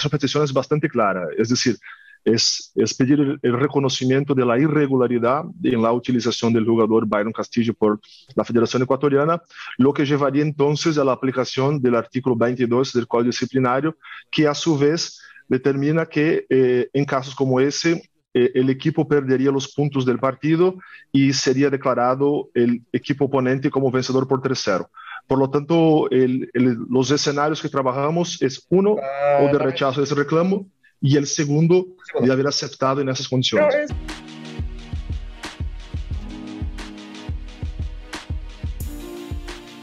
su petición es bastante clara, es decir, es pedir el reconocimiento de la irregularidad en la utilización del jugador Byron Castillo por la Federación Ecuatoriana, lo que llevaría entonces a la aplicación del artículo 22 del Código Disciplinario, que a su vez determina que en casos como ese, el equipo perdería los puntos del partido y sería declarado el equipo oponente como vencedor por 3-0. Por lo tanto, los escenarios que trabajamos es uno, o de rechazo de ese reclamo, y el segundo, de haber aceptado en esas condiciones.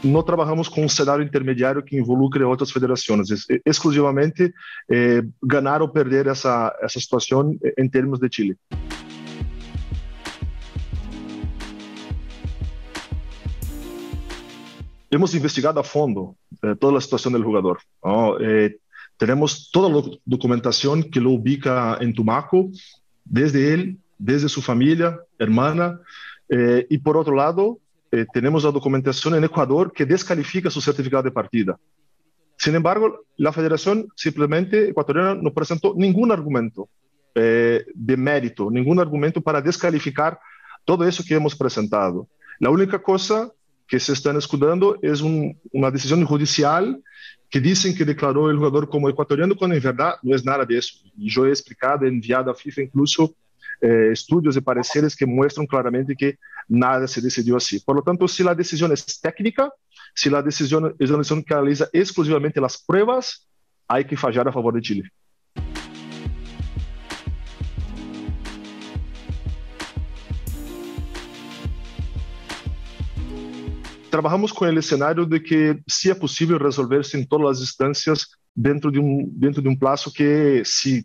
Não trabalhamos com cenário intermediário que involucre outras federações, exclusivamente ganhar ou perder essa situação em termos de Chile. Hemos investigado a fundo toda a situação do jogador, ¿no? Temos toda a documentação que o ubica em Tumaco, desde ele, desde sua família, hermana, e por outro lado, tenemos la documentación en Ecuador que descalifica su certificado de partida. Sin embargo, la Federación simplemente ecuatoriana no presentó ningún argumento de mérito, ningún argumento para descalificar todo eso que hemos presentado. La única cosa que se están escudando es una decisión judicial que dicen que declaró el jugador como ecuatoriano, cuando en verdad no es nada de eso. Yo he explicado, he enviado a FIFA incluso estudios y pareceres que muestran claramente que nada se decidió así. Por lo tanto, si la decisión es técnica, si la decisión es una decisión que analiza exclusivamente las pruebas, hay que fallar a favor de Chile. Trabajamos con el escenario de que sí es posible resolverse en todas las instancias dentro de un plazo que si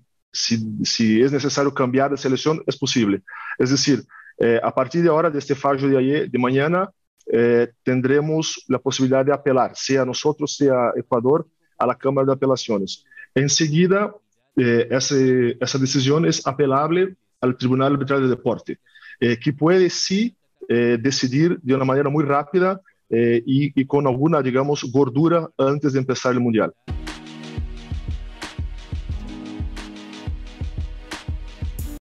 es necesario cambiar de selección, es posible. Es decir, a partir de ahora, de este fallo de mañana, tendremos la posibilidad de apelar, sea nosotros, sea Ecuador, a la Cámara de Apelaciones. Enseguida, esa decisión es apelable al Tribunal Arbitral de Deporte, que puede sí decidir de una manera muy rápida y con alguna, digamos, gordura antes de empezar el Mundial.